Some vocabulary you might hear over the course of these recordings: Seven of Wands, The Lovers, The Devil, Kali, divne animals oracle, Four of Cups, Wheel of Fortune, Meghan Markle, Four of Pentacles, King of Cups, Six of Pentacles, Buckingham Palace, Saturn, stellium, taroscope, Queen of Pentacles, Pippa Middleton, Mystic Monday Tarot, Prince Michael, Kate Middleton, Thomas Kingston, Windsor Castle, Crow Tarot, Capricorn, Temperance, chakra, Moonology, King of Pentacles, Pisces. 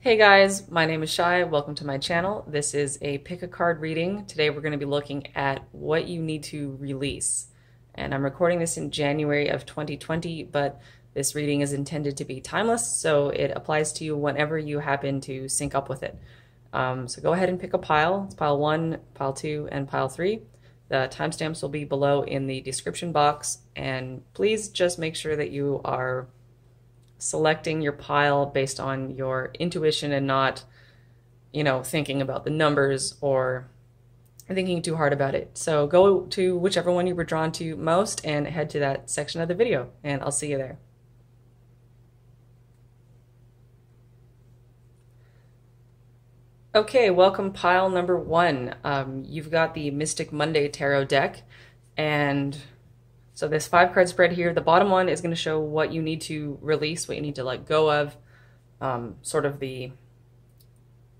Hey guys, my name is Shai. Welcome to my channel. This is a pick a card reading. Today we're going to be looking at what you need to release. And I'm recording this in January of 2020, but this reading is intended to be timeless, so it applies to you whenever you happen to sync up with it. So go ahead and pick a pile. It's pile 1, pile 2, and pile 3. The timestamps will be below in the description box, and please just make sure that you are selecting your pile based on your intuition and not, you know, thinking about the numbers or thinking too hard about it. So go to whichever one you were drawn to most and head to that section of the video, and I'll see you there. Okay, welcome pile number 1. You've got the Mystic Monday Tarot deck, and so this 5-card spread here, the bottom one is going to show what you need to release, what you need to let go of, sort of the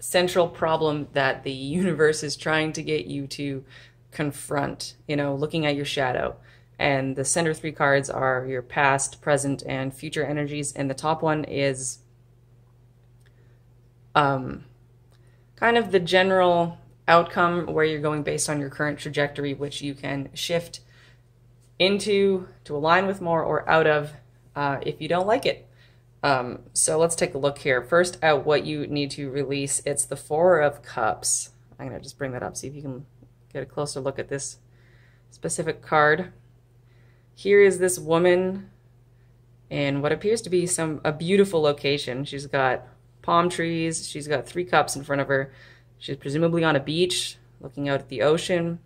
central problem that the universe is trying to get you to confront, you know, looking at your shadow. And the center 3 cards are your past, present, and future energies. And the top one is kind of the general outcome where you're going based on your current trajectory, which you can shift into, to align with more, or out of if you don't like it. So let's take a look here. First, at what you need to release, it's the 4 of Cups. I'm going to just bring that up, see if you can get a closer look at this specific card. Here is this woman in what appears to be a beautiful location. She's got palm trees, she's got 3 cups in front of her. She's presumably on a beach, looking out at the ocean.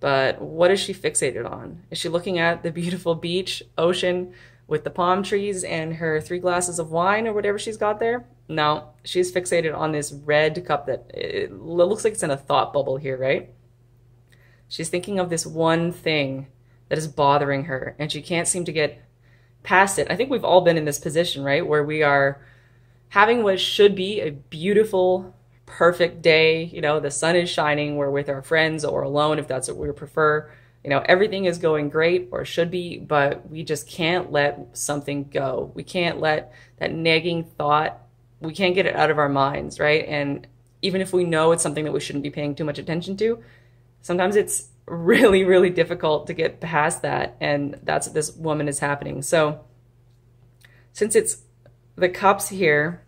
But what is she fixated on? Is she looking at the beautiful beach, ocean, with the palm trees and her 3 glasses of wine or whatever she's got there? No, she's fixated on this red cup that it looks like it's in a thought bubble here, right? She's thinking of this one thing that is bothering her, and she can't seem to get past it. I think we've all been in this position, right, where we are having what should be a beautiful, perfect day, you know, the sun is shining, we're with our friends or alone if that's what we prefer, you know, everything is going great or should be, but we just can't let something go. We can't let that nagging thought, we can't get it out of our minds, right? And even if we know it's something that we shouldn't be paying too much attention to, sometimes it's really, really difficult to get past that, and that's what this woman is happening. So since it's the cups here,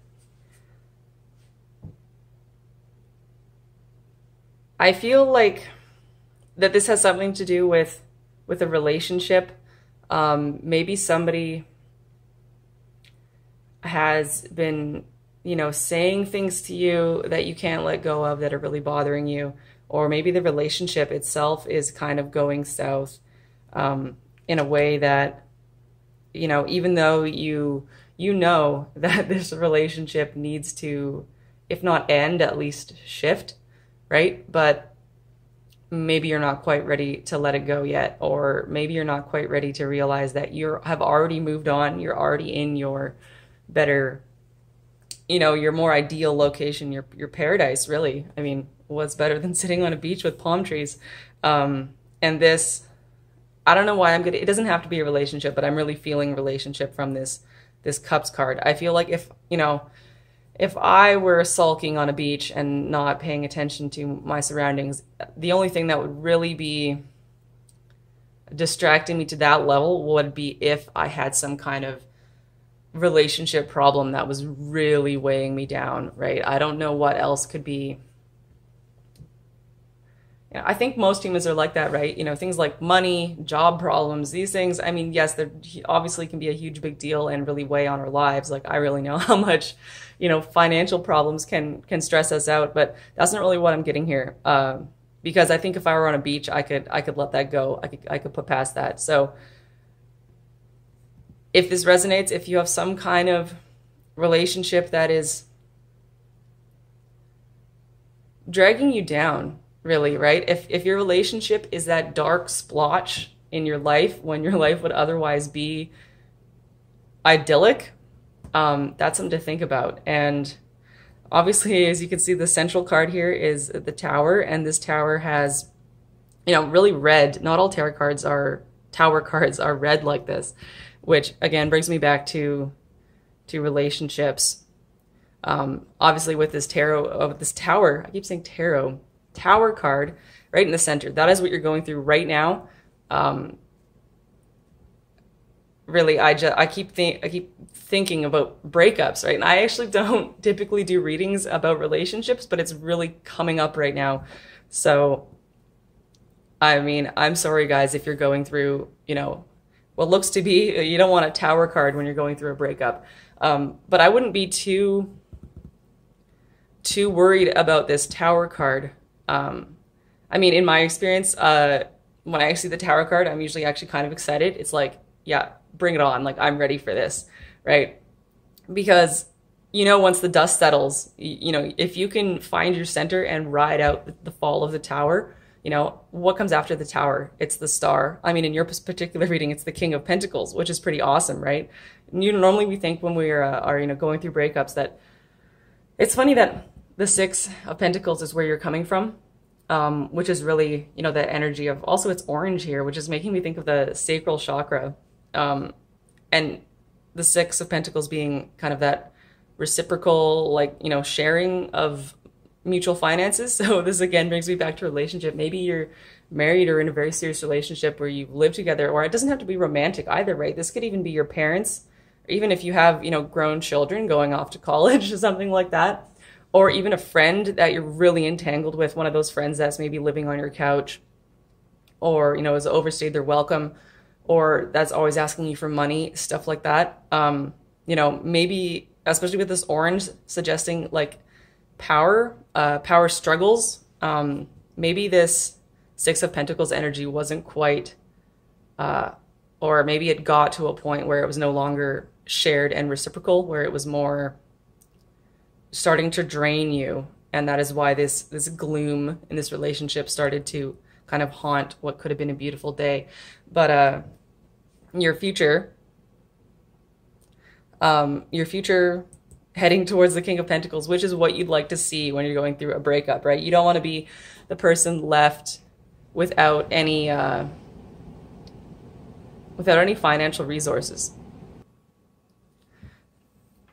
I feel like that this has something to do with a relationship. Maybe somebody has been, you know, saying things to you that you can't let go of that are really bothering you, or maybe the relationship itself is kind of going south in a way that, you know, even though you know that this relationship needs to, if not end, at least shift, right? But maybe you're not quite ready to let it go yet, or maybe you're not quite ready to realize that you have already moved on, you're already in your better, you know, your more ideal location, your paradise, really. I mean, what's better than sitting on a beach with palm trees? And this, I don't know why I'm gonna, it doesn't have to be a relationship, but I'm really feeling relationship from this Cups card. I feel like if, you know, if I were sulking on a beach and not paying attention to my surroundings, the only thing that would really be distracting me to that level would be if I had some kind of relationship problem that was really weighing me down, right? I don't know what else could be. You know, I think most humans are like that, right? You know, things like money, job problems, these things. I mean, yes, they obviously can be a huge big deal and really weigh on our lives. Like, I really know how much, you know, financial problems can stress us out, but that's not really what I'm getting here. Because I think if I were on a beach, I could let that go. I could put past that. So if this resonates, if you have some kind of relationship that is dragging you down, really, right? If your relationship is that dark splotch in your life when your life would otherwise be idyllic, that's something to think about. And obviously, as you can see, the central card here is the Tower, and this Tower has, you know, really red. Not all tarot cards are, Tower cards are red like this, which again brings me back to relationships. Obviously with this tarot, with this tower, I keep saying tarot, tower card right in the center. That is what you're going through right now. Really, I keep thinking about breakups, right? And I actually don't typically do readings about relationships, but it's really coming up right now. So, I mean, I'm sorry guys, if you're going through, you know, what looks to be, you don't want a tower card when you're going through a breakup. But I wouldn't be too worried about this tower card. I mean, in my experience, when I see the tower card, I'm usually actually kind of excited. It's like, yeah, bring it on. Like, I'm ready for this, right? Because, you know, once the dust settles, you know, if you can find your center and ride out the fall of the tower, you know, what comes after the tower? It's the star. I mean, in your particular reading, it's the King of Pentacles, which is pretty awesome, right? You know, normally we think when we are, you know, going through breakups that it's funny that the Six of Pentacles is where you're coming from, which is really, you know, the energy of, also it's orange here, which is making me think of the sacral chakra. And the Six of Pentacles being kind of that reciprocal, like, you know, sharing of mutual finances. So this again brings me back to relationship. Maybe you're married or in a very serious relationship where you live together, or it doesn't have to be romantic either, right? This could even be your parents, or even if you have, you know, grown children going off to college or something like that, or even a friend that you're really entangled with, one of those friends that's maybe living on your couch, or, you know, has overstayed their welcome, or that's always asking you for money, stuff like that. You know, maybe, especially with this orange suggesting like power, power struggles. Maybe this Six of Pentacles energy wasn't quite, or maybe it got to a point where it was no longer shared and reciprocal, where it was more starting to drain you. And that is why this gloom in this relationship started to kind of haunt what could have been a beautiful day. But your future heading towards the King of Pentacles, which is what you'd like to see when you're going through a breakup, right? You don't want to be the person left without any financial resources.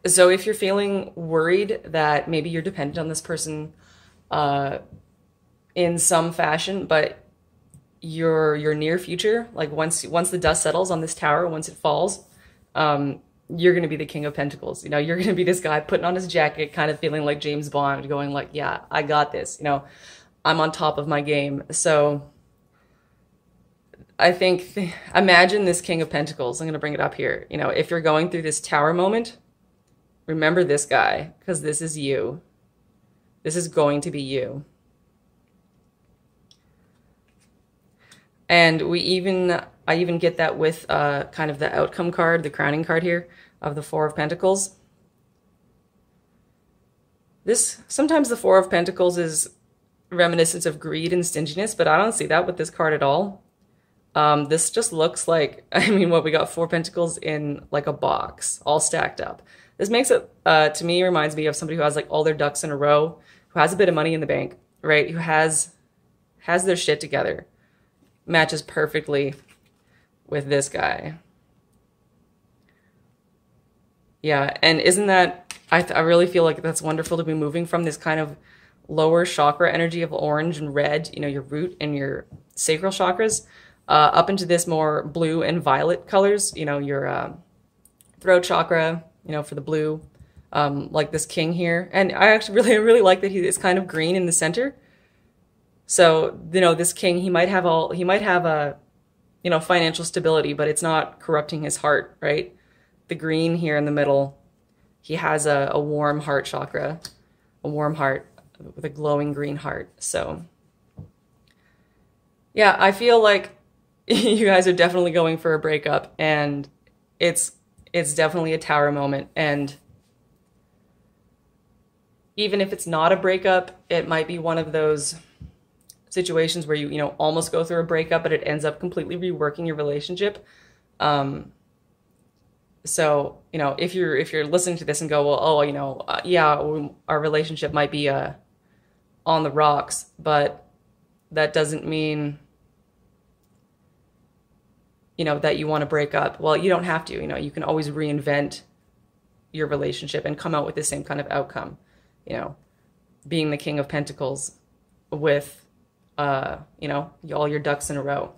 So if you're feeling worried that maybe you're dependent on this person in some fashion, but your near future, like once the dust settles on this tower, once it falls, you're going to be the King of Pentacles. You know, you're going to be this guy putting on his jacket, kind of feeling like James Bond, going like, yeah, I got this, you know, I'm on top of my game. So I think, imagine this King of Pentacles. I'm going to bring it up here. You know, if you're going through this tower moment, remember this guy, because this is you. This is going to be you. And I even get that with kind of the outcome card, the crowning card here of the Four of Pentacles. This, sometimes the Four of Pentacles is reminiscent of greed and stinginess, but I don't see that with this card at all. This just looks like, I mean, what we got, Four Pentacles in like a box, all stacked up. This makes it, to me, reminds me of somebody who has like all their ducks in a row, who has a bit of money in the bank, right? Who has their shit together. Matches perfectly with this guy. Yeah, and isn't that, I really feel like that's wonderful to be moving from this kind of lower chakra energy of orange and red, you know, your root and your sacral chakras, up into this more blue and violet colors, you know, your throat chakra, you know, for the blue, like this king here. And I actually really like that he is kind of green in the center. So, you know, this king, he might have a, you know, financial stability, but it's not corrupting his heart, right? The green here in the middle, he has a warm heart chakra, a warm heart with a glowing green heart. So, yeah, I feel like you guys are definitely going for a breakup, and it's definitely a tower moment. And even if it's not a breakup, it might be one of those situations where you know, almost go through a breakup, but it ends up completely reworking your relationship. So, you know, if you're listening to this and go, well, oh, you know, yeah, our relationship might be on the rocks, but that doesn't mean, you know, that you want to break up. Well, you don't have to, you know, you can always reinvent your relationship and come out with the same kind of outcome, you know, being the King of Pentacles with, you know, all your ducks in a row.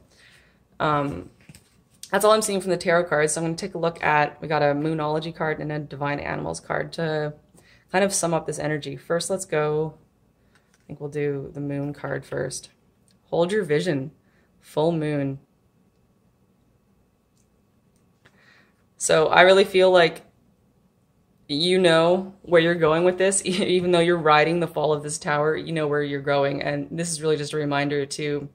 That's all I'm seeing from the tarot cards. So I'm going to take a look at, we got a Moonology card and a Divine Animals card to kind of sum up this energy. First, let's go, I think we'll do the Moon card first. Hold your vision, full moon. So I really feel like you know where you're going with this, even though you're riding the fall of this tower, you know where you're going. And this is really just a reminder to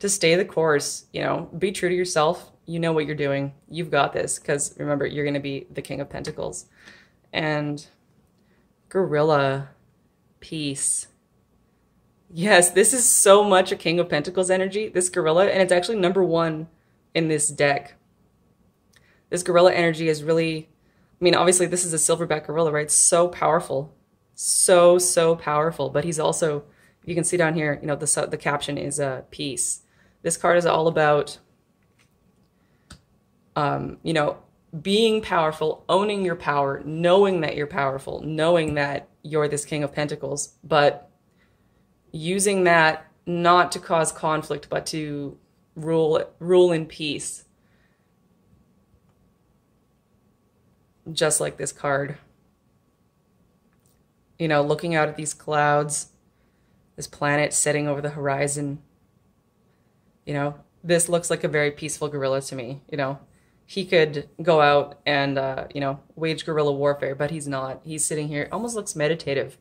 stay the course, you know, be true to yourself. You know what you're doing. You've got this, because remember, you're going to be the King of Pentacles. And gorilla, peace. Yes, this is so much a King of Pentacles energy, this gorilla, and it's actually #1 in this deck. This gorilla energy is really, I mean, obviously this is a silverback gorilla, right? So powerful, so, so powerful. But he's also, you can see down here, you know, the caption is peace. This card is all about, you know, being powerful, owning your power, knowing that you're powerful, knowing that you're this King of Pentacles, but using that not to cause conflict, but to rule in peace. Just like this card. You know, looking out at these clouds, this planet setting over the horizon. You know, this looks like a very peaceful gorilla to me. You know, he could go out and, you know, wage guerrilla warfare, but he's not. He's sitting here, almost looks meditative.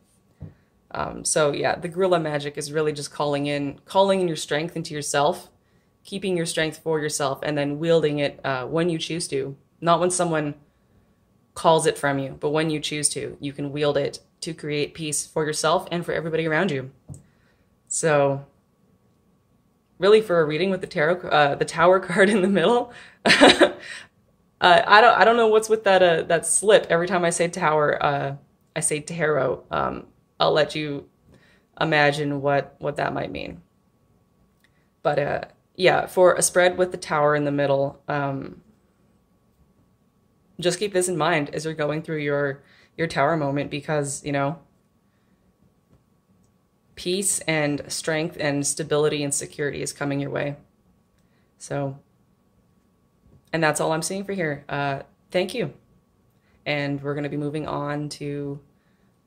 So yeah, the gorilla magic is really just calling in your strength into yourself, keeping your strength for yourself, and then wielding it when you choose to. Not when someone calls it from you, but when you choose to, you can wield it to create peace for yourself and for everybody around you. So really, for a reading with the tarot, the Tower card in the middle, I don't know what's with that that slip. Every time I say Tower, I say tarot. I'll let you imagine what that might mean. But yeah, for a spread with the Tower in the middle, just keep this in mind as you're going through your Tower moment, because, you know, peace and strength and stability and security is coming your way. So, and that's all I'm seeing for here. Thank you. And we're going to be moving on to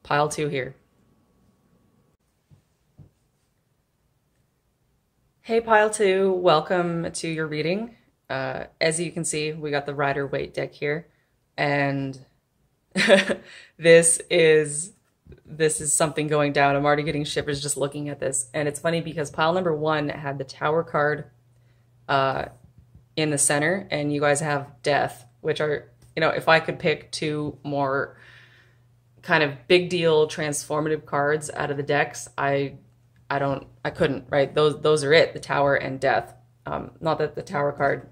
pile 2 here. Hey, pile 2, welcome to your reading. As you can see, we got the Rider Waite deck here, and this is something going down. I'm already getting shippers just looking at this, and it's funny because pile #1 had the Tower card in the center, and you guys have death, which are, you know, if I could pick 2 more kind of big deal transformative cards out of the decks, I couldn't, right? Those are it, the Tower and death. Not that the Tower card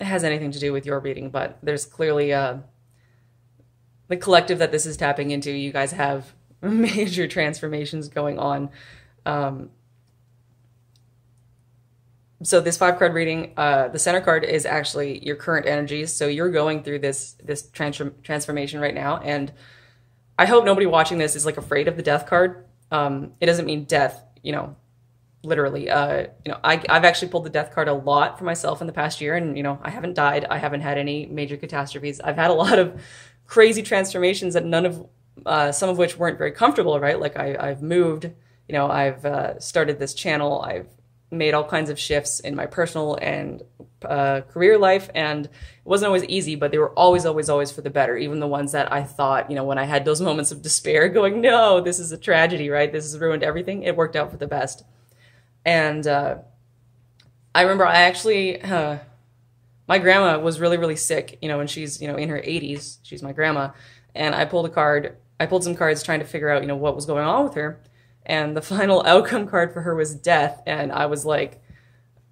has anything to do with your reading, but there's clearly the collective that this is tapping into. You guys have major transformations going on. So this 5-card reading, the center card is actually your current energies. So you're going through this transformation right now. And I hope nobody watching this is like afraid of the death card. It doesn't mean death, you know, literally. You know, I've actually pulled the death card a lot for myself in the past year, and, you know, I haven't died. I haven't had any major catastrophes. I've had a lot of crazy transformations that some of which weren't very comfortable, right? Like I've moved, you know, I've started this channel. I've made all kinds of shifts in my personal and career life, and it wasn't always easy, but they were always, always, always for the better. Even the ones that I thought, you know, when I had those moments of despair going, no, this is a tragedy, right? This has ruined everything. It worked out for the best. And I remember I actually, my grandma was really, really sick, you know, and she's, you know, in her 80s, she's my grandma. And I pulled some cards trying to figure out, you know, what was going on with her. And the final outcome card for her was death. And I was like,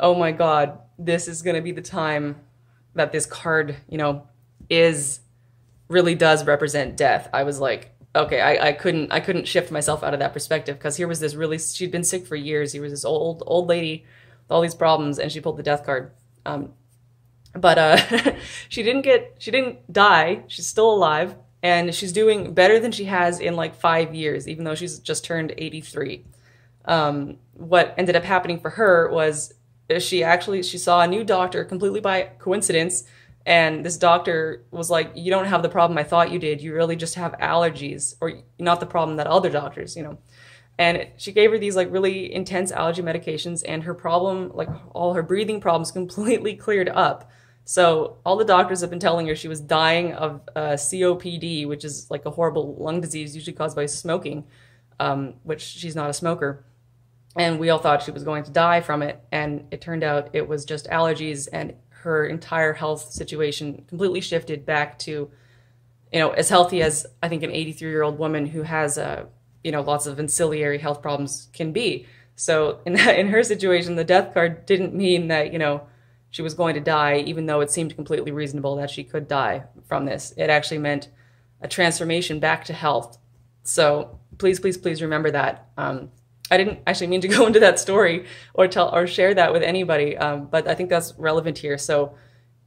oh my God, this is going to be the time that this card, you know, really does represent death. I was like, okay, I couldn't shift myself out of that perspective, because here was this really, she'd been sick for years. Here was this old lady with all these problems, and she pulled the death card. But she didn't die. She's still alive, and she's doing better than she has in like 5 years, even though she's just turned 83. What ended up happening for her was she saw a new doctor completely by coincidence, and this doctor was like, "You don't have the problem I thought you did. You really just have allergies, or not the problem that other doctors, you know." And she gave her these like really intense allergy medications, and her problem, like all her breathing problems, completely cleared up. So all the doctors have been telling her she was dying of COPD, which is like a horrible lung disease usually caused by smoking, which she's not a smoker. And we all thought she was going to die from it. And it turned out it was just allergies, and her entire health situation completely shifted back to, you know, as healthy as I think an 83-year-old woman who has, you know, lots of ancillary health problems can be. So in her situation, the death card didn't mean that, you know, she was going to die, even though it seemed completely reasonable that she could die from this. It actually meant a transformation back to health. So please, please, please remember that. I didn't actually mean to go into that story or share that with anybody, but I think that's relevant here. So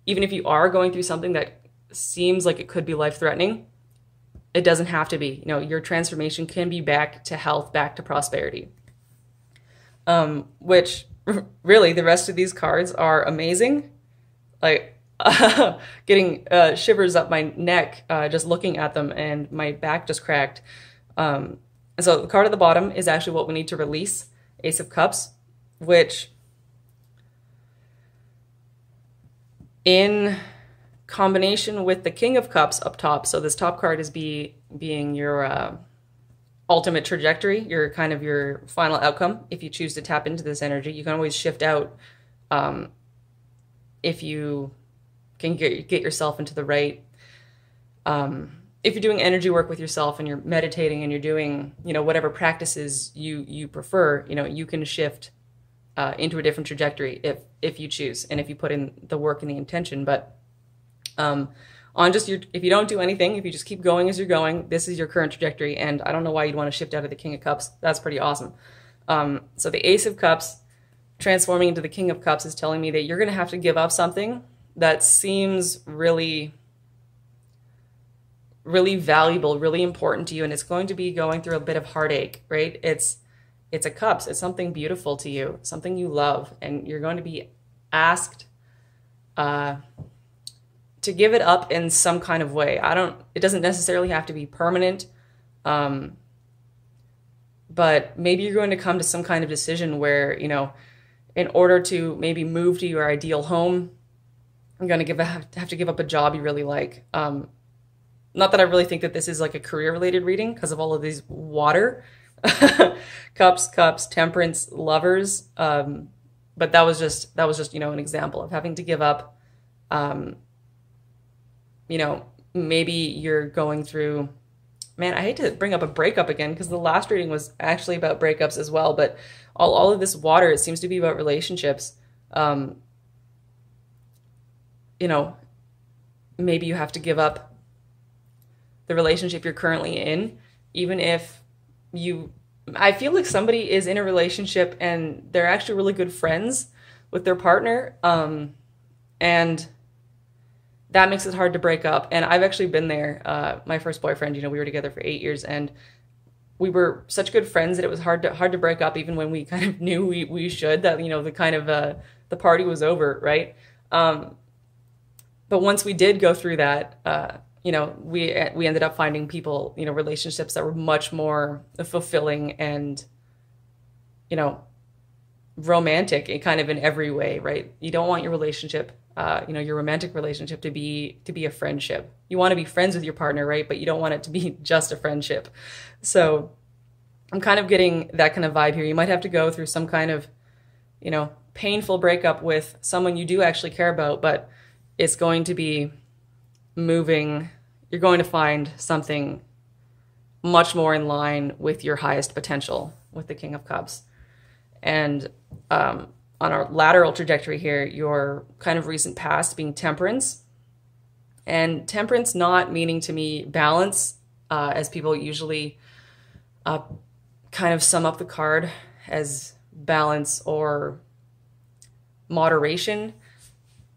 even if you are going through something that seems like it could be life-threatening, it doesn't have to be. You know, your transformation can be back to health, back to prosperity, which... Really, the rest of these cards are amazing. Like, getting shivers up my neck just looking at them, and my back just cracked. And so the card at the bottom is actually what we need to release, Ace of Cups, which in combination with the King of Cups up top, so this top card is being your... ultimate trajectory, your final outcome. If you choose to tap into this energy, you can always shift out if you can get yourself into the right. If you're doing energy work with yourself and you're meditating and you're doing, you know, whatever practices you prefer, you know, you can shift into a different trajectory if you choose, and if you put in the work and the intention. But if you don't do anything, if you just keep going as you're going, this is your current trajectory, and I don't know why you'd want to shift out of the King of Cups. That's pretty awesome. So the Ace of Cups transforming into the King of Cups is telling me that you're going to have to give up something that seems really, really valuable, really important to you, and it's going to be going through a bit of heartache, right? It's a Cups. It's something beautiful to you, something you love, and you're going to be asked... to give it up in some kind of way. It doesn't necessarily have to be permanent, but maybe you're going to come to some kind of decision where, you know, in order to maybe move to your ideal home, you're going to have to give up a job you really like. Not that I really think that this is like a career-related reading because of all of these water cups, temperance, lovers. But that was just, you know, an example of having to give up. You know, maybe you're going through, man, I hate to bring up a breakup again because the last reading was actually about breakups as well, but all of this water, it seems to be about relationships. You know, maybe you have to give up the relationship you're currently in, even if I feel like somebody is in a relationship and they're actually really good friends with their partner, and that makes it hard to break up. And I've actually been there. My first boyfriend, you know, we were together for 8 years, and we were such good friends that it was hard to break up, even when we kind of knew we should, that, you know, the party was over, right? But once we did go through that, you know, we ended up finding people, you know, relationships that were much more fulfilling and, you know, romantic and kind of in every way, right? You don't want your relationship, you know, your romantic relationship to be a friendship. You want to be friends with your partner, right? But you don't want it to be just a friendship. So I'm kind of getting that kind of vibe here. You might have to go through some kind of, you know, painful breakup with someone you do actually care about, but it's going to be moving. You're going to find something much more in line with your highest potential with the King of Cups. And on our lateral trajectory here, your kind of recent past being temperance. And temperance not meaning to me balance, as people usually kind of sum up the card as balance or moderation.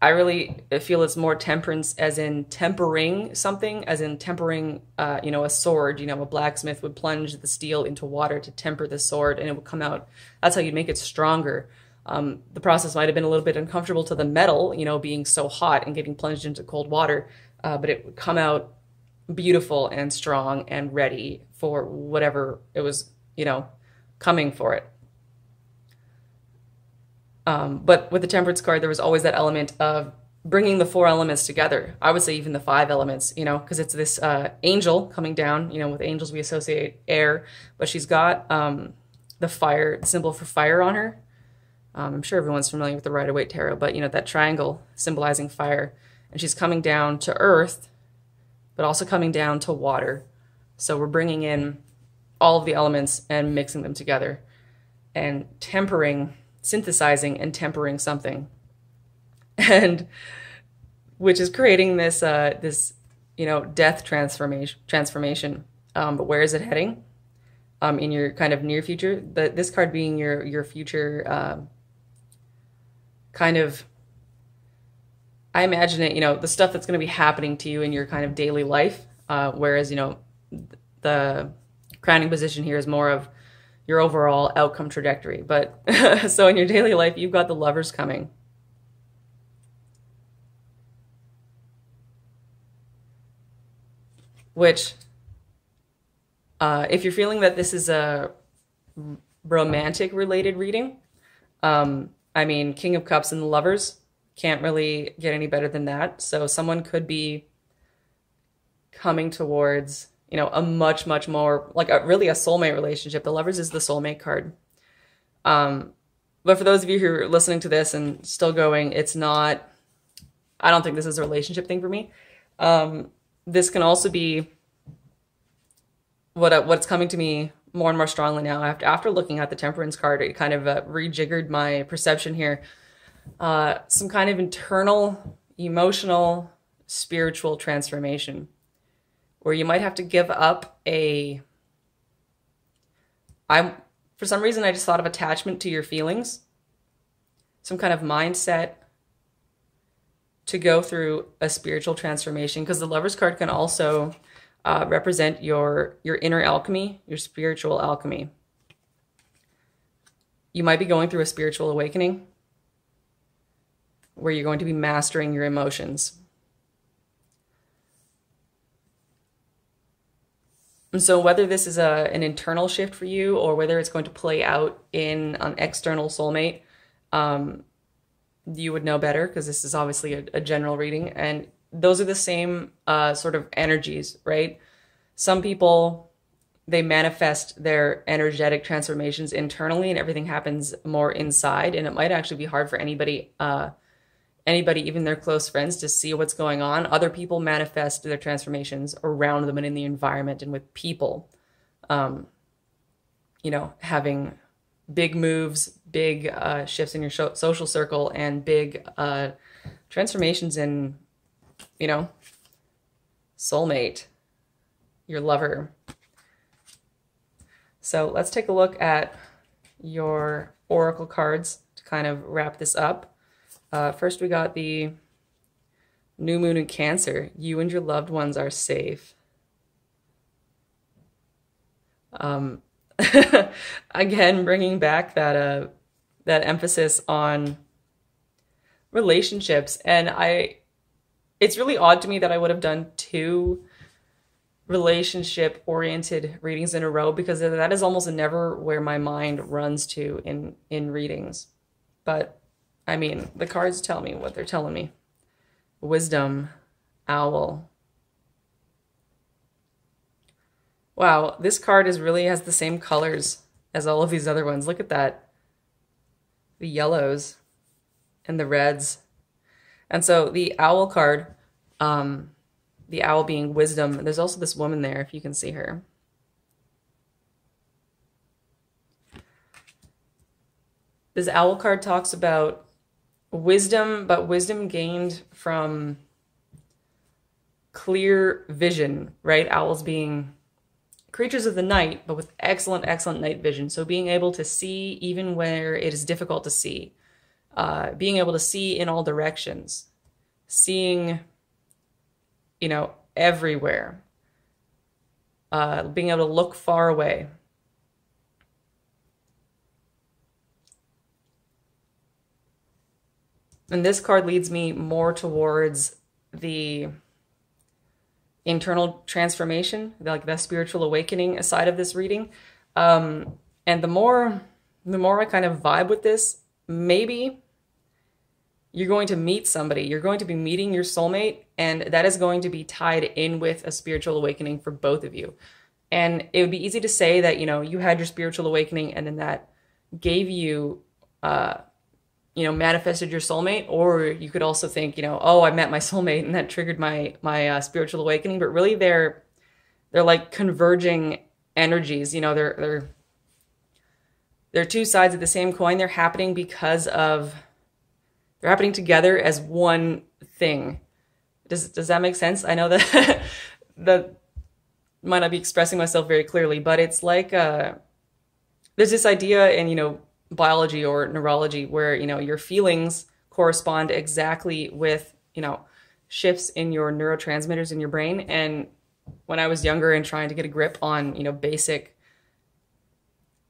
I really feel it's more temperance, as in tempering something, as in tempering, you know, a sword. You know, a blacksmith would plunge the steel into water to temper the sword, and it would come out. That's how you'd make it stronger. The process might have been a little bit uncomfortable to the metal, you know, being so hot and getting plunged into cold water, but it would come out beautiful and strong and ready for whatever it was, you know, coming for it. But with the Temperance card, there was always that element of bringing the four elements together. I would say even the five elements, you know, because it's this angel coming down. You know, with angels, we associate air, but she's got the fire symbol for fire on her. I'm sure everyone's familiar with the Rider Waite Tarot, but, you know, that triangle symbolizing fire. And she's coming down to earth, but also coming down to water. So we're bringing in all of the elements and mixing them together and tempering, synthesizing and tempering something, and which is creating this this, you know, death transformation. But where is it heading in your kind of near future? This card being your future, kind of, I imagine it, you know, the stuff that's going to be happening to you in your kind of daily life, whereas, you know, the crowning position here is more of your overall outcome trajectory. But so in your daily life, you've got the lovers coming. Which, if you're feeling that this is a romantic related reading, I mean, King of Cups and the lovers can't really get any better than that. So someone could be coming towards, you know, a much more, like, really a soulmate relationship. The lovers is the soulmate card. But for those of you who are listening to this and still going, it's not, I don't think this is a relationship thing for me. This can also be what's coming to me more and more strongly now. After looking at the Temperance card, it kind of rejiggered my perception here. Some kind of internal, emotional, spiritual transformation, where you might have to give up a, for some reason, I just thought of attachment to your feelings, some kind of mindset to go through a spiritual transformation. Because the Lover's card can also represent your inner alchemy, your spiritual alchemy. You might be going through a spiritual awakening where you're going to be mastering your emotions. And so whether this is an internal shift for you or whether it's going to play out in an external soulmate, you would know better, because this is obviously a general reading. And those are the same sort of energies, right? Some people, they manifest their energetic transformations internally and everything happens more inside. And it might actually be hard for anybody, even their close friends, to see what's going on. Other people manifest their transformations around them and in the environment and with people, you know, having big moves, big shifts in your social circle, and big transformations in, you know, soulmate, your lover. So let's take a look at your oracle cards to kind of wrap this up. First, we got the new moon in Cancer. You and your loved ones are safe. Again, bringing back that that emphasis on relationships, and it's really odd to me that I would have done two relationship-oriented readings in a row, because that is almost never where my mind runs to in readings, but. I mean, the cards tell me what they're telling me. Wisdom, owl. Wow, this card really has the same colors as all of these other ones. Look at that. The yellows and the reds. And so the owl card, the owl being wisdom. There's also this woman there, if you can see her. This owl card talks about wisdom, but wisdom gained from clear vision, right? Owls being creatures of the night, but with excellent night vision. So being able to see even where it is difficult to see, being able to see in all directions, seeing, you know, everywhere, being able to look far away. And this card leads me more towards the internal transformation, like the spiritual awakening side of this reading. And the more I kind of vibe with this, maybe you're going to meet somebody. You're going to be meeting your soulmate, and that is going to be tied in with a spiritual awakening for both of you. And it would be easy to say that, you know, you had your spiritual awakening and then that gave you, you know, manifested your soulmate. Or you could also think, you know, oh, I met my soulmate and that triggered my spiritual awakening. But really they're like converging energies. You know, they're two sides of the same coin. They're happening because of, they're happening together as one thing. Does that make sense? I know that that might not be expressing myself very clearly, but it's like there's this idea in, you know, biology or neurology where, you know, your feelings correspond exactly with, you know, shifts in your neurotransmitters in your brain. And when I was younger and trying to get a grip on, you know, basic,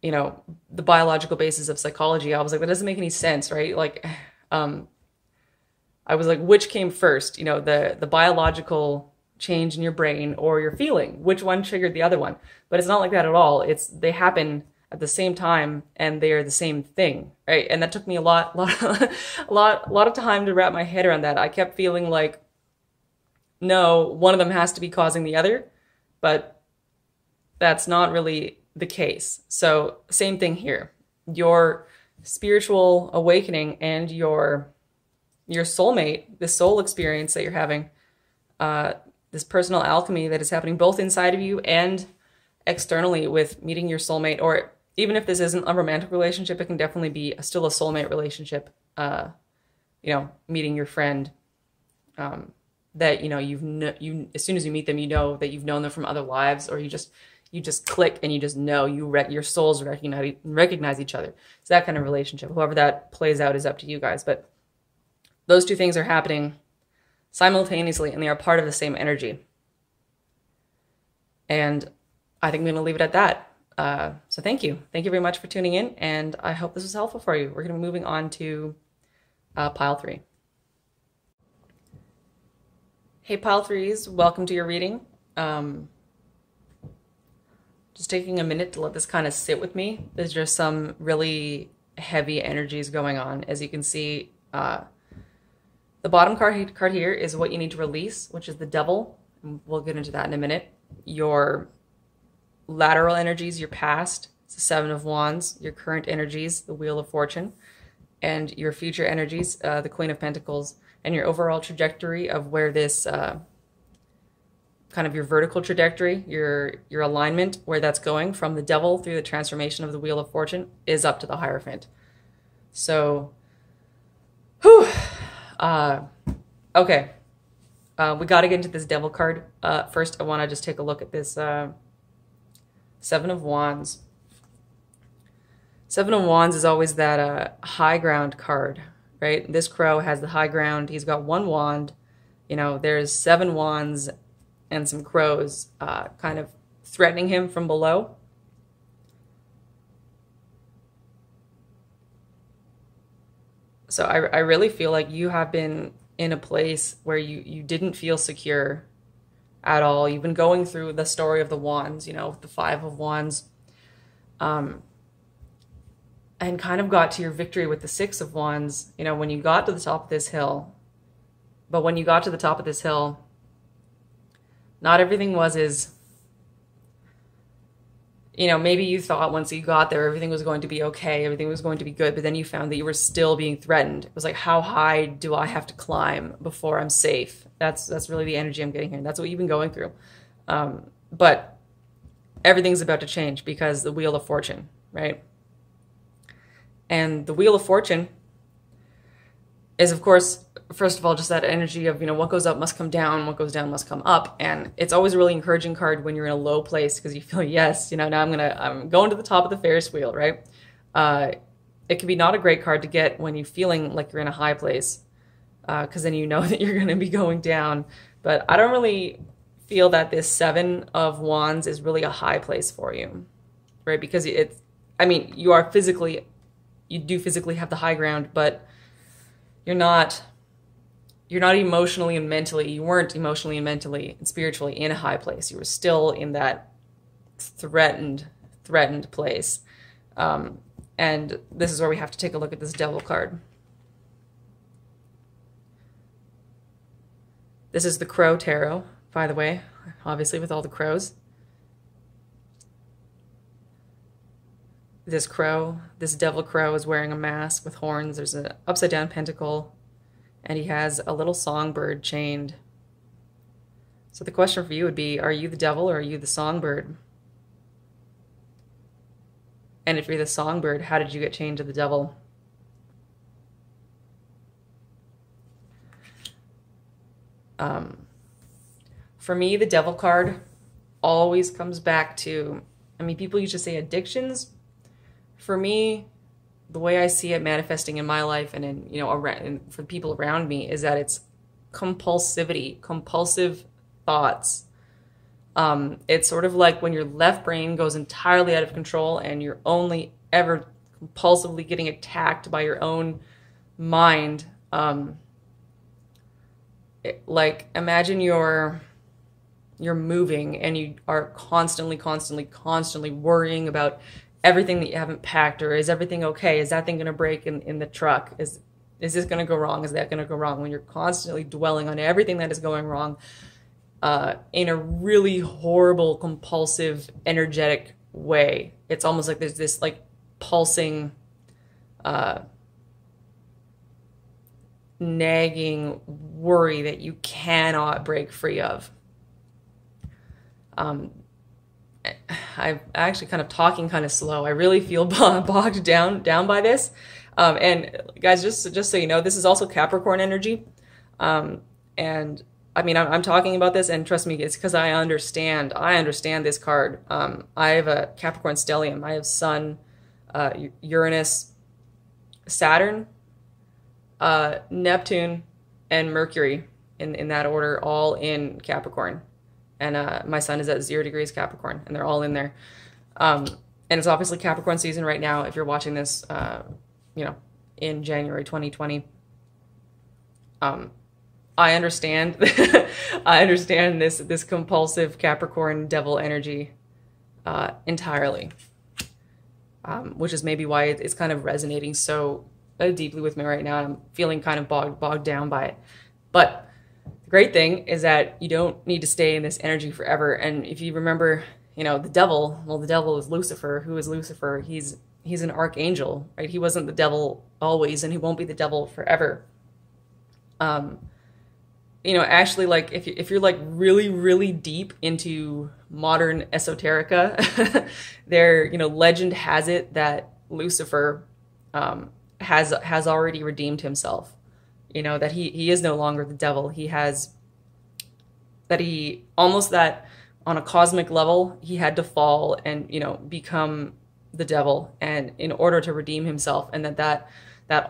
you know, the biological basis of psychology, I was like, that doesn't make any sense, right? Like, I was like, which came first, you know, the biological change in your brain or your feeling, which one triggered the other one? But it's not like that at all. It's, they happen at the same time and they are the same thing, right? And that took me a lot of time to wrap my head around that. I kept feeling like, no, one of them has to be causing the other, but that's not really the case. So same thing here. Your spiritual awakening and your soulmate, the soul experience that you're having, this personal alchemy that is happening both inside of you and externally with meeting your soulmate, or even if this isn't a romantic relationship, it can definitely be still a soulmate relationship, you know, meeting your friend, that, you know, you as soon as you meet them, you know that you've known them from other lives, or you just click and you just know, your souls recognize each other. It's that kind of relationship. However that plays out is up to you guys. But those two things are happening simultaneously and they are part of the same energy. And I think I'm going to leave it at that. So thank you. Thank you very much for tuning in. And I hope this was helpful for you. We're going to be moving on to pile 3. Hey, pile 3s, welcome to your reading. Just taking a minute to let this kind of sit with me. There's just some really heavy energies going on. As you can see, the bottom card here is what you need to release, which is the Devil. We'll get into that in a minute. Your lateral energies, your past, it's the Seven of Wands, your current energies, the Wheel of Fortune, and your future energies, the Queen of Pentacles, and your overall trajectory of where this... kind of your vertical trajectory, your alignment, where that's going from the Devil through the transformation of the Wheel of Fortune is up to the Hierophant. So, whew, okay. We got to get into this Devil card. First, I want to just take a look at this Seven of Wands. Seven of Wands is always that high ground card, right? This Crow has the high ground. He's got one wand. You know, there's 7 wands and some crows kind of threatening him from below. So I really feel like you have been in a place where you didn't feel secure at all. You've been going through the story of the wands, you know, the 5 of wands, and kind of got to your victory with the 6 of wands, you know, when you got to the top of this hill. But when you got to the top of this hill, not everything was as, you know, maybe you thought once you got there, everything was going to be okay, everything was going to be good, but then you found that you were still being threatened. It was like, how high do I have to climb before I'm safe? That's really the energy I'm getting here. That's what you've been going through. But everything's about to change because the Wheel of Fortune, right? And the Wheel of Fortune is, of course, first of all, just that energy of, you know, what goes up must come down, what goes down must come up. And it's always a really encouraging card when you're in a low place because you feel, yes, you know, now I'm going to the top of the Ferris wheel, right? It can be not a great card to get when you're feeling like you're in a high place, because then you know that you're going to be going down. But I don't really feel that this Seven of Wands is really a high place for you, right? Because it's, I mean, you are physically, you do physically have the high ground, but you're not emotionally and mentally, you weren't emotionally and mentally and spiritually in a high place. You were still in that threatened place. And this is where we have to take a look at this Devil card. This is the Crow Tarot, by the way, obviously with all the crows. This crow, this devil crow, is wearing a mask with horns. There's an upside down pentacle, and he has a little songbird chained. So the question for you would be, are you the devil or are you the songbird? And if you're the songbird, how did you get chained to the devil? For me, the Devil card always comes back to, I mean, people used to say addictions. For me, the way I see it manifesting in my life and in, you know, around, and for the people around me, is that it's compulsivity, compulsive thoughts. It's sort of like when your left brain goes entirely out of control and you're only ever compulsively getting attacked by your own mind. Like, imagine you're moving and you are constantly worrying about everything that you haven't packed, or is everything okay? Is that thing going to break in the truck? Is this going to go wrong? Is that going to go wrong? When you're constantly dwelling on everything that is going wrong in a really horrible, compulsive, energetic way. It's almost like there's this like pulsing, nagging worry that you cannot break free of. I'm actually kind of talking kind of slow. I really feel bogged down by this. And guys, just so you know, this is also Capricorn energy. And I mean, I'm talking about this, and trust me, it's because I understand. I understand this card. I have a Capricorn stellium. I have Sun, Uranus, Saturn, Neptune, and Mercury in that order, all in Capricorn. And my sun is at 0 degrees Capricorn, and they're all in there. And it's obviously Capricorn season right now, if you're watching this, you know, in January 2020. I understand. I understand this compulsive Capricorn devil energy entirely, which is maybe why it's kind of resonating so deeply with me right now. I'm feeling kind of bogged down by it. But the great thing is that you don't need to stay in this energy forever. And if you remember, you know, the devil, well, the devil is Lucifer. Who is Lucifer? He's an archangel, right? He wasn't the devil always, and he won't be the devil forever. You know, actually, like, if you're like really deep into modern esoterica, there, you know, legend has it that Lucifer has already redeemed himself. You know, that he is no longer the devil. He has, that he, almost that on a cosmic level, he had to fall and, you know, become the devil, and in order to redeem himself. And that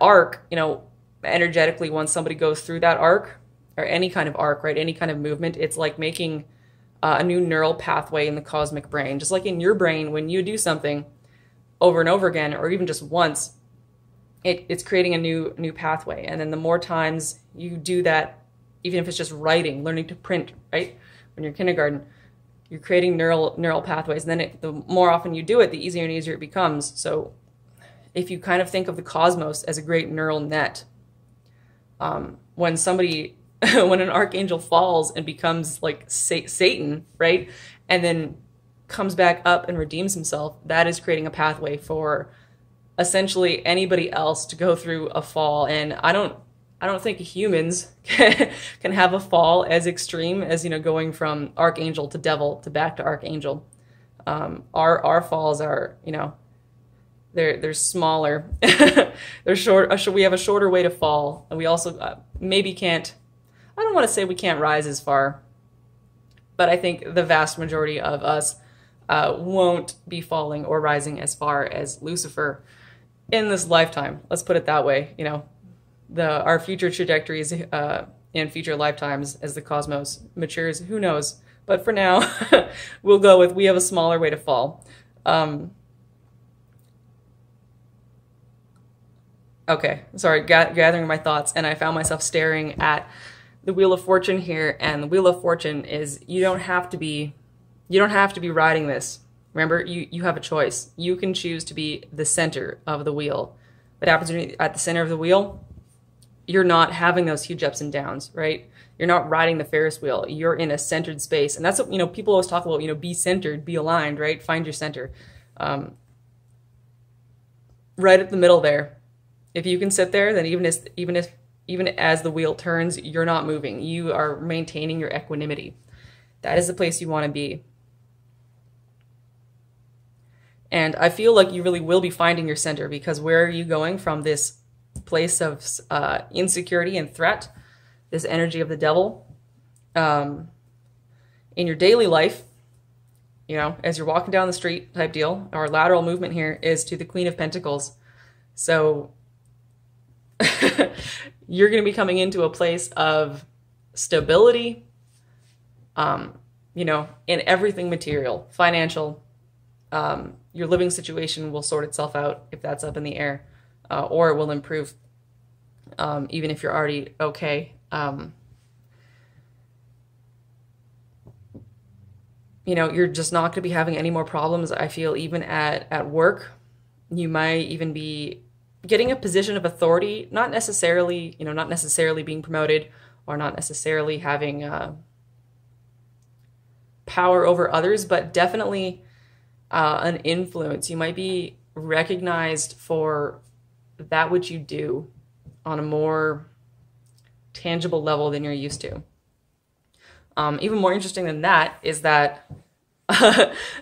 arc, you know, energetically, once somebody goes through that arc, or any kind of arc, right, any kind of movement, it's like making a new neural pathway in the cosmic brain. Just like in your brain, when you do something over and over again, or even just once, it's creating a new pathway. And then the more times you do that, even if it's just writing, learning to print, right? When you're in kindergarten, you're creating neural pathways. And then the more often you do it, the easier and easier it becomes. So if you kind of think of the cosmos as a great neural net, when somebody, when an archangel falls and becomes like Satan, right? And then comes back up and redeems himself, that is creating a pathway for essentially anybody else to go through a fall. And I don't think humans can have a fall as extreme as, you know, going from archangel to devil to back to archangel. Our falls are, you know, they're smaller. They're short. We have a shorter way to fall, and we also maybe can't. I don't want to say we can't rise as far, but I think the vast majority of us won't be falling or rising as far as Lucifer in this lifetime. Let's put it that way. You know, our future trajectories and future lifetimes as the cosmos matures. Who knows? But for now, we'll go with we have a smaller way to fall. Okay, sorry, gathering my thoughts, and I found myself staring at the Wheel of Fortune here, and the Wheel of Fortune is you don't have to be riding this. Remember, you have a choice. You can choose to be the center of the wheel. What happens at the center of the wheel? You're not having those huge ups and downs, right? You're not riding the Ferris wheel. You're in a centered space, and that's what, you know, people always talk about, you know, be centered, be aligned, right? Find your center. Right at the middle there. If you can sit there, then even as the wheel turns, you're not moving. You are maintaining your equanimity. That is the place you want to be. And I feel like you really will be finding your center, because where are you going from this place of insecurity and threat, this energy of the devil? In your daily life, you know, as you're walking down the street type deal, our lateral movement here is to the Queen of Pentacles. So you're going to be coming into a place of stability, you know, in everything material, financial. Your living situation will sort itself out if that's up in the air, or it will improve, even if you're already okay. You know, you're just not going to be having any more problems. I feel even at work, you might even be getting a position of authority, not necessarily, you know, not necessarily being promoted or not necessarily having power over others, but definitely an influence. You might be recognized for that which you do on a more tangible level than you're used to. Even more interesting than that is that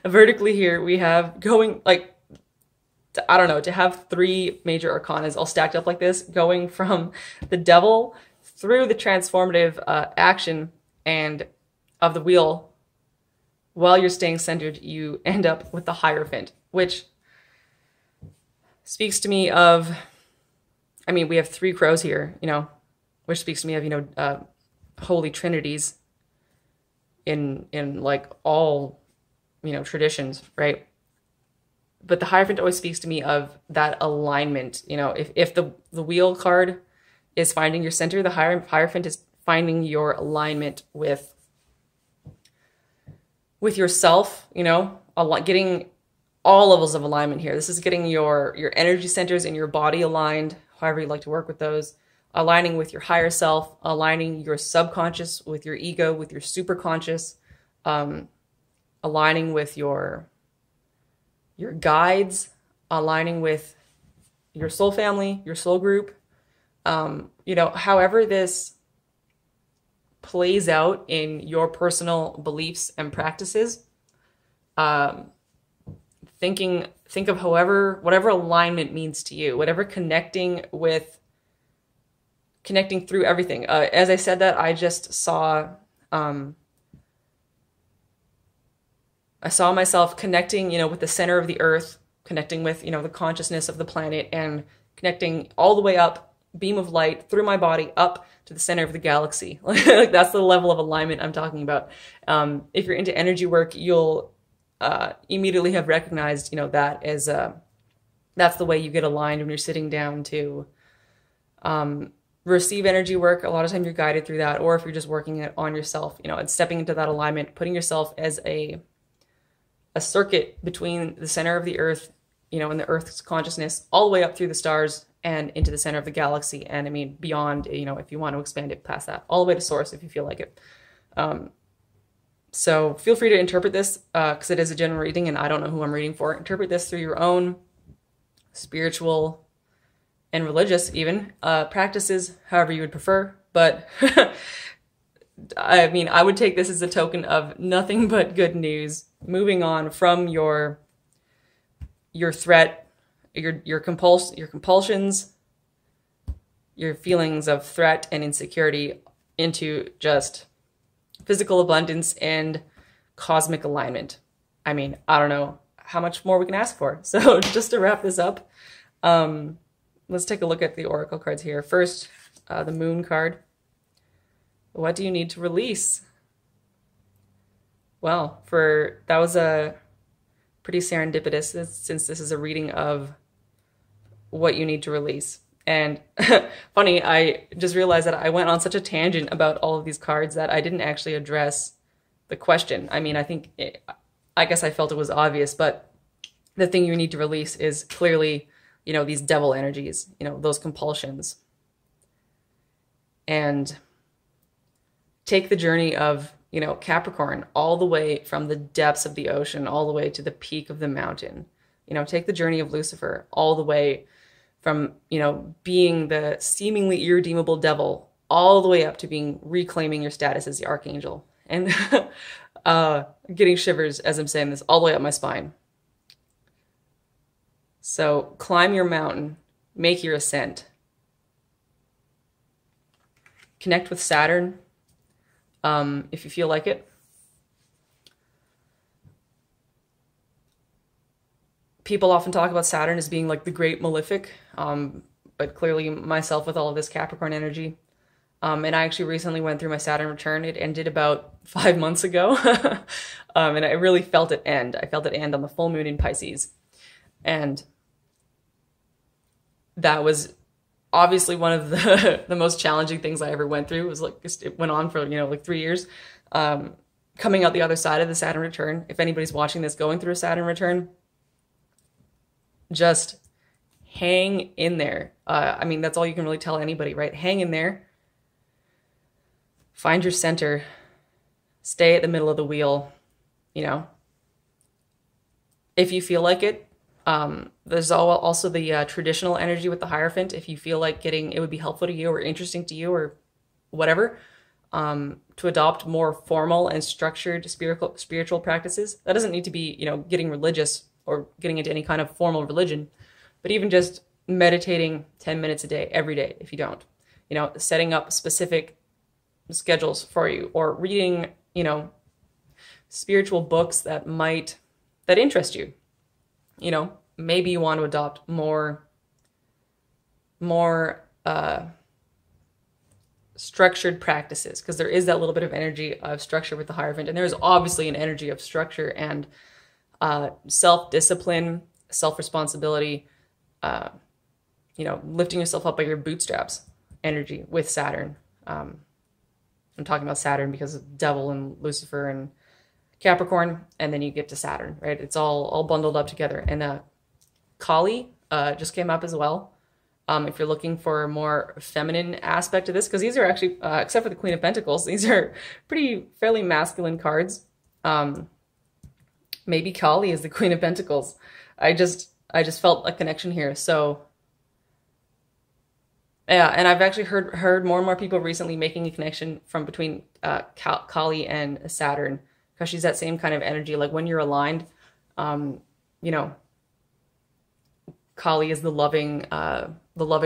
vertically here we have going, like, I don't know, to have three major arcanas all stacked up like this, going from the devil through the transformative action and of the wheel, while you're staying centered, you end up with the Hierophant, which speaks to me of, I mean, we have three crows here, you know, which speaks to me of, you know, holy trinities in like all, you know, traditions, right? But the Hierophant always speaks to me of that alignment. You know, if the wheel card is finding your center, the Hierophant is finding your alignment with yourself, you know, getting all levels of alignment here. This is getting your energy centers in your body aligned, however you like to work with those, aligning with your higher self, aligning your subconscious with your ego, with your superconscious, aligning with your guides, aligning with your soul family, your soul group. You know, however this plays out in your personal beliefs and practices, think of whatever alignment means to you, whatever connecting through everything. As I said that, I just saw, I saw myself connecting, you know, with the center of the earth, connecting with, you know, the consciousness of the planet, and connecting all the way up, beam of light through my body up to the center of the galaxy. Like, that's the level of alignment I'm talking about. If you're into energy work, you'll immediately have recognized, you know, that as that's the way you get aligned when you're sitting down to receive energy work. A lot of times you're guided through that, or if you're just working it on yourself, you know, and stepping into that alignment, putting yourself as a circuit between the center of the earth, you know, and the earth's consciousness, all the way up through the stars and into the center of the galaxy. And I mean, beyond, you know, if you want to expand it past that, all the way to source, if you feel like it. So feel free to interpret this, because it is a general reading and I don't know who I'm reading for. Interpret this through your own spiritual and religious even practices, however you would prefer. But I mean, I would take this as a token of nothing but good news. Moving on from your threat, your compulsions, your feelings of threat and insecurity, into just physical abundance and cosmic alignment. I mean, I don't know how much more we can ask for. So just to wrap this up, let's take a look at the oracle cards here. First, the moon card. What do you need to release? Well, that was a pretty serendipitous, since this is a reading of what you need to release. And funny, I just realized that I went on such a tangent about all of these cards that I didn't actually address the question. I mean, I guess I felt it was obvious, but the thing you need to release is clearly, you know, these devil energies, you know, those compulsions. And take the journey of, you know, Capricorn all the way from the depths of the ocean, all the way to the peak of the mountain. You know, take the journey of Lucifer all the way from, you know, being the seemingly irredeemable devil all the way up to reclaiming your status as the archangel. And getting shivers as I'm saying this, all the way up my spine. So climb your mountain, make your ascent. Connect with Saturn if you feel like it. People often talk about Saturn as being like the great malefic, but clearly myself with all of this Capricorn energy. And I actually recently went through my Saturn return. It ended about 5 months ago. And I really felt it end. I felt it end on the full moon in Pisces. And that was obviously one of the most challenging things I ever went through. It was like, it went on for, you know, like 3 years. Coming out the other side of the Saturn return, if anybody's watching this going through a Saturn return, just hang in there. I mean, that's all you can really tell anybody, right? Hang in there. Find your center. Stay at the middle of the wheel, you know. If you feel like it, there's also the traditional energy with the Hierophant. If you feel like it would be helpful to you or interesting to you or whatever, to adopt more formal and structured spiritual practices. That doesn't need to be, you know, getting religious or getting into any kind of formal religion, but even just meditating 10 minutes a day, every day, if you don't, you know, setting up specific schedules for you or reading, you know, spiritual books that interest you. You know, maybe you want to adopt more structured practices, because there is that little bit of energy of structure with the Hierophant. And there's obviously an energy of structure and self-discipline, self-responsibility, you know, lifting yourself up by your bootstraps energy with Saturn. I'm talking about Saturn because of devil and Lucifer and Capricorn, and then you get to Saturn, right? It's all bundled up together. And Kali just came up as well. If you're looking for a more feminine aspect of this, because these are actually, except for the Queen of Pentacles, these are fairly masculine cards. Maybe Kali is the Queen of Pentacles. I just felt a connection here. So yeah, and I've actually heard more and more people recently making a connection between Kali and Saturn, because she's that same kind of energy. Like when you're aligned, you know, Kali is the loving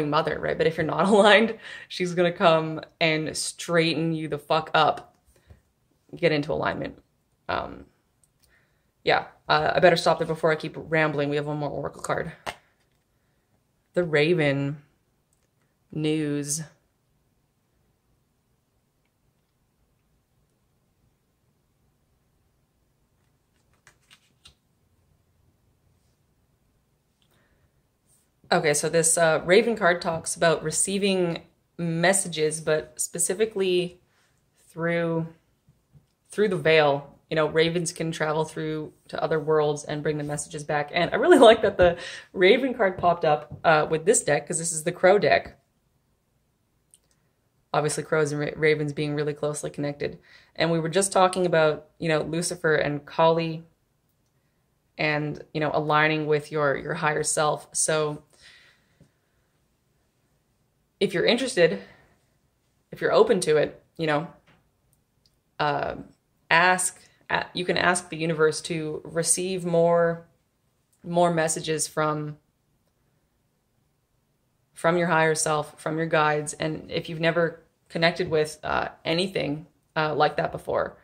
mother, right? But if you're not aligned, she's gonna come and straighten you the fuck up. Get into alignment. Yeah, I better stop there before I keep rambling. We have one more oracle card. The Raven. News. Okay, so this Raven card talks about receiving messages, but specifically through the veil. You know, ravens can travel through to other worlds and bring the messages back. And I really like that the Raven card popped up with this deck, because this is the Crow deck. Obviously, crows and ravens being really closely connected. And we were just talking about, you know, Lucifer and Kali and, you know, aligning with your higher self. So if you're interested, if you're open to it, you know, you can ask the universe to receive more messages from your higher self, from your guides. And if you've never connected with anything like that before,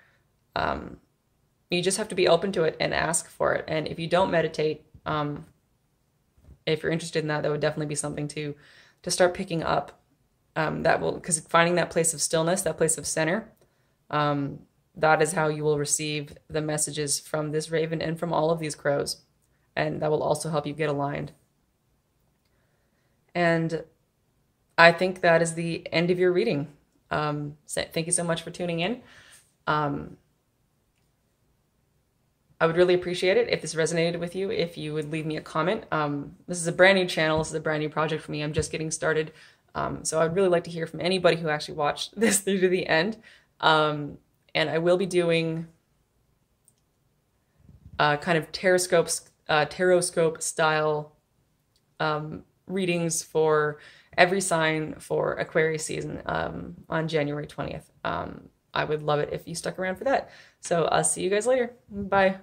you just have to be open to it and ask for it. And if you don't meditate, if you're interested in that, that would definitely be something to start picking up That will, because finding that place of stillness, that place of center, that is how you will receive the messages from this raven and from all of these crows. And that will also help you get aligned. And I think that is the end of your reading. So thank you so much for tuning in. I would really appreciate it if this resonated with you, if you would leave me a comment. This is a brand new channel. This is a brand new project for me. I'm just getting started. So I'd really like to hear from anybody who actually watched this through to the end. And I will be doing kind of taroscope style readings for every sign for Aquarius season on January 20th. I would love it if you stuck around for that. So I'll see you guys later. Bye.